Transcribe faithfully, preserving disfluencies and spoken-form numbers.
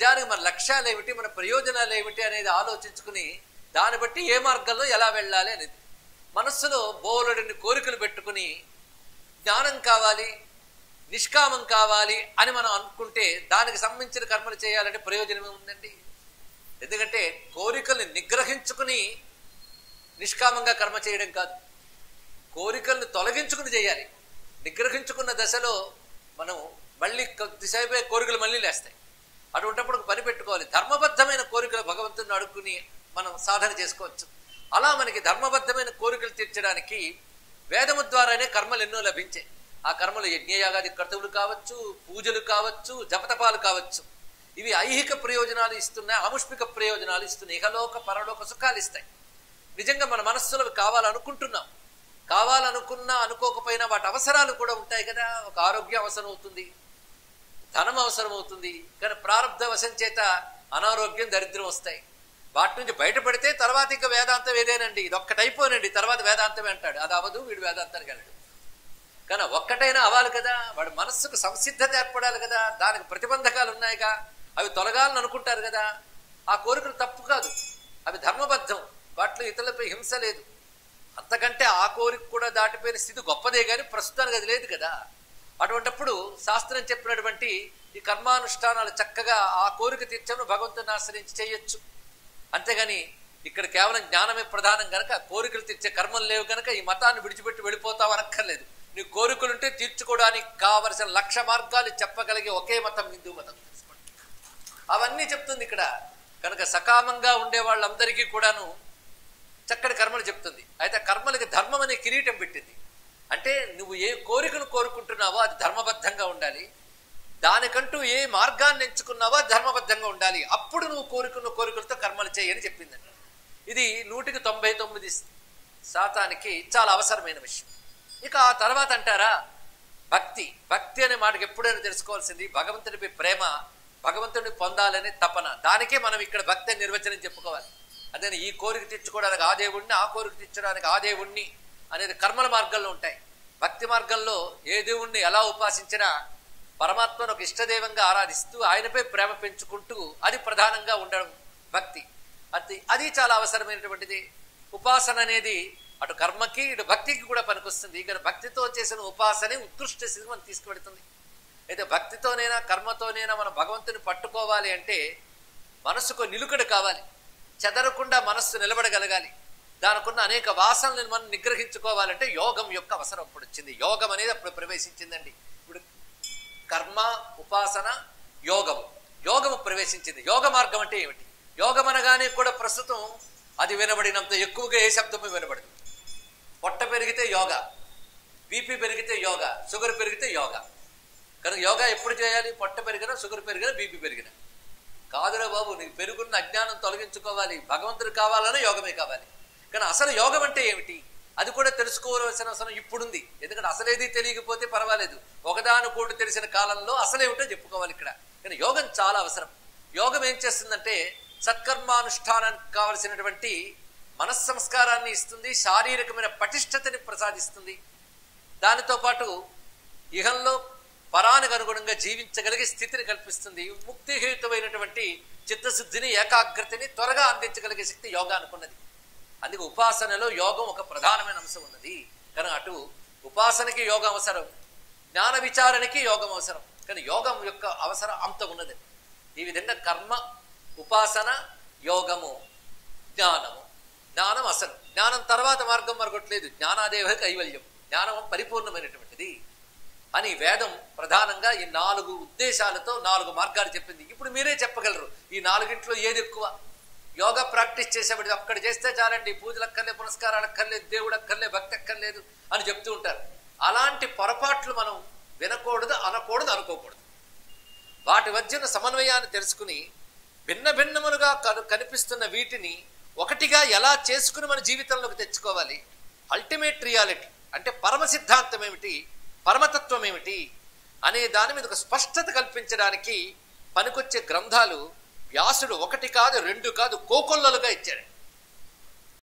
నిజానికి మన లక్ష్యాలు ఏమిటి, మన ప్రయోజనాలు ఏమిటి అనేది ఆలోచించుకుని దాన్ని బట్టి ఏ మార్గంలో ఎలా వెళ్ళాలి అనేది. మనస్సులో బోలెడన్ని కోరికలు పెట్టుకుని జ్ఞానం కావాలి, నిష్కామం కావాలి అని మనం అనుకుంటే దానికి సంబంధించిన కర్మలు చేయాలంటే ప్రయోజనం ఏముందండి? ఎందుకంటే కోరికల్ని నిగ్రహించుకుని నిష్కామంగా కర్మ చేయడం కాదు, కోరికల్ని తొలగించుకుని చేయాలి. నిగ్రహించుకున్న దశలో మనం మళ్ళీ కొద్దిసేపే కోరికలు మళ్ళీ లేస్తాయి. అటువంటిప్పుడు పని పెట్టుకోవాలి. ధర్మబద్ధమైన కోరికలు భగవంతుని అడుక్కుని మనం సాధన చేసుకోవచ్చు. అలా మనకి ధర్మబద్ధమైన కోరికలు తీర్చడానికి వేదము ద్వారానే కర్మలు ఎన్నో లభించాయి. ఆ కర్మలు యజ్ఞయాగాది కర్తవులు కావచ్చు, పూజలు కావచ్చు, జపతపాలు కావచ్చు. ఇవి ఐహిక ప్రయోజనాలు ఇస్తున్నాయి, ఆముష్మిక ప్రయోజనాలు ఇస్తున్నాయి, ఇహలోక పరలోక సుఖాలు ఇస్తాయి. నిజంగా మన మనస్సులో కావాలనుకుంటున్నాం, కావాలనుకున్నా అనుకోకపోయినా వాటి అవసరాలు కూడా ఉంటాయి కదా. ఒక ఆరోగ్యం అవసరం అవుతుంది, ధనం అవసరం అవుతుంది, కానీ ప్రారంధ వశం చేత అనారోగ్యం దరిద్రం వస్తాయి. వాటి నుంచి బయటపడితే తర్వాత ఇంకా వేదాంతం ఏదేనండి, ఇది ఒక్కటైపోనండి, తర్వాత వేదాంతమే అంటాడు. అది అవదు, వీడు వేదాంతానికి వెళ్ళడు. కానీ ఒక్కటైనా అవ్వాలి కదా, వాడు మనస్సుకు సంసిద్ధత ఏర్పడాలి కదా, దానికి ప్రతిబంధకాలు ఉన్నాయిగా, అవి తొలగాలని అనుకుంటారు కదా. ఆ కోరికలు తప్పు కాదు, అవి ధర్మబద్ధం, వాటిలో ఇతరులపై హింస లేదు. అంతకంటే ఆ కోరిక కూడా దాటిపోయిన స్థితి గొప్పదే, కానీ ప్రస్తుతానికి అది లేదు కదా. అటువంటిప్పుడు శాస్త్రం చెప్పినటువంటి ఈ కర్మానుష్ఠానాలు చక్కగా ఆ కోరిక తీర్చను భగవంతుని ఆశ్రయించి చేయొచ్చు. అంతేగాని ఇక్కడ కేవలం జ్ఞానమే ప్రధానం కనుక కోరికలు తీర్చే కర్మలు లేవు కనుక ఈ మతాన్ని విడిచిపెట్టి వెళ్ళిపోతావు అనక్కర్లేదు. నీ కోరికలుంటే తీర్చుకోవడానికి కావలసిన లక్ష మార్గాలు చెప్పగలిగే ఒకే మతం హిందూ మతం. అవన్నీ చెప్తుంది ఇక్కడ. కనుక సకామంగా ఉండే వాళ్ళందరికీ కూడాను చక్కటి కర్మలు చెప్తుంది. అయితే కర్మలకి ధర్మం అనే కిరీటం పెట్టింది. అంటే నువ్వు ఏ కోరికను కోరుకుంటున్నావో అది ధర్మబద్ధంగా ఉండాలి, దానికంటూ ఏ మార్గాన్ని ఎంచుకున్నావో ధర్మబద్ధంగా ఉండాలి, అప్పుడు నువ్వు కోరుకున్న కోరికలతో కర్మలు చేయని చెప్పిందండి. ఇది నూటికి తొంభై తొమ్మిది శాతానికి చాలా అవసరమైన విషయం. ఇక ఆ తర్వాత అంటారా భక్తి. భక్తి అనే మాటకి ఎప్పుడైనా తెలుసుకోవాల్సింది భగవంతుడిపై ప్రేమ, భగవంతుడిని పొందాలనే తపన. దానికే మనం ఇక్కడ భక్తి నిర్వచనం చెప్పుకోవాలి. అదే ఈ కోరిక తీర్చుకోవడానికి ఆ దేవుణ్ణి, ఆ కోరిక తీర్చడానికి ఆ దేవుణ్ణి అనేది కర్మల మార్గంలో ఉంటాయి. భక్తి మార్గంలో ఏ దేవుణ్ణి ఎలా ఉపాసించినా పరమాత్మను ఒక ఇష్టదేవంగా ఆరాధిస్తూ ఆయనపై ప్రేమ పెంచుకుంటూ అది ప్రధానంగా ఉండడం భక్తి. అది అది చాలా అవసరమైనటువంటిది. ఉపాసన అనేది అటు కర్మకి ఇటు భక్తికి కూడా పనికొస్తుంది. ఇక్కడ భక్తితో చేసిన ఉపాసనే ఉత్కృష్ట స్థితి మనం తీసుకువెడుతుంది. అయితే భక్తితోనైనా కర్మతోనైనా మనం భగవంతుని పట్టుకోవాలి అంటే మనసుకు నిలుకడు కావాలి, చెదరకుండా మనస్సు నిలబడగలగాలి, దానికున్న అనేక వాసనలను మనం నిగ్రహించుకోవాలంటే యోగం యొక్క అవసరం ఇప్పుడు వచ్చింది. యోగం అనేది అప్పుడు ప్రవేశించిందండి. ఇప్పుడు కర్మ, ఉపాసన, యోగము యోగము ప్రవేశించింది. యోగ మార్గం అంటే ఏమిటి? యోగం అనగానే కూడా ప్రస్తుతం అది వినబడినంత ఎక్కువగా ఏ శబ్దము వినబడదు. పొట్ట పెరిగితే యోగా, బీపీ పెరిగితే యోగా, షుగర్ పెరిగితే యోగా. కనుక యోగా ఎప్పుడు చేయాలి? పొట్ట పెరిగినా, షుగర్ పెరిగినా, బీపీ పెరిగినా కాదురా బాబు. నీకు పెరుగున్న అజ్ఞానం తొలగించుకోవాలి, భగవంతుడు కావాలనే యోగమే కావాలి. కానీ అసలు యోగం అంటే ఏమిటి అది కూడా తెలుసుకోవాల్సిన అవసరం ఇప్పుడుంది. ఎందుకంటే అసలేది తెలియకపోతే పర్వాలేదు, ఒకదానికోటి తెలిసిన కాలంలో అసలేమిటో చెప్పుకోవాలి ఇక్కడ. కానీ యోగం చాలా అవసరం. యోగం ఏం చేస్తుందంటే సత్కర్మానుష్ఠానానికి కావలసినటువంటి మనస్సంస్కారాన్ని ఇస్తుంది, శారీరకమైన పటిష్టతని ప్రసాదిస్తుంది, దానితో పాటు ఇహంలో పరానికి అనుగుణంగా జీవించగలిగే స్థితిని కల్పిస్తుంది, ముక్తిహేతువైనటువంటి చిత్తశుద్ధిని, ఏకాగ్రతని త్వరగా అందించగలిగే శక్తి యోగా అనుకున్నది. అందుకే ఉపాసనలో యోగం ఒక ప్రధానమైన అంశం ఉన్నది. కానీ అటు ఉపాసనకి యోగం అవసరం, జ్ఞాన విచారణకి యోగం అవసరం, కానీ యోగం యొక్క అవసరం అంత ఉన్నది. ఈ విధంగా కర్మ, ఉపాసన, యోగము, జ్ఞానము. జ్ఞానం అసలు జ్ఞానం తర్వాత మార్గం మరొకట్లేదు. జ్ఞానాదేవ కైవల్యం, జ్ఞానం పరిపూర్ణమైనటువంటిది అని వేదం ప్రధానంగా ఈ నాలుగు ఉద్దేశాలతో నాలుగు మార్గాలు చెప్పింది. ఇప్పుడు మీరే చెప్పగలరు ఈ నాలుగింట్లో ఏది ఎక్కువ. యోగా ప్రాక్టీస్ చేసేవాడు అక్కడ చేస్తే చాలండి, పూజలు అక్కర్లే, పునస్కారాలు అక్కర్లేదు, దేవుడు అక్కర్లే, భక్తి అక్కర్లేదు అని చెప్తూ ఉంటారు. అలాంటి పొరపాట్లు మనం వినకూడదు, అనకూడదు, అనుకోకూడదు. వాటి మధ్యన సమన్వయాన్ని తెలుసుకుని భిన్న భిన్నములుగా కనిపిస్తున్న వీటిని ఒకటిగా ఎలా చేసుకుని మన జీవితంలోకి తెచ్చుకోవాలి. అల్టిమేట్ రియాలిటీ అంటే పరమ సిద్ధాంతం ఏమిటి, పరమతత్వం ఏమిటి అనే దాని మీద ఒక స్పష్టత కల్పించడానికి పనికొచ్చే గ్రంథాలు వ్యాసుడు ఒకటి కాదు, రెండు కాదు, కోకొల్లలుగా ఇచ్చాడు.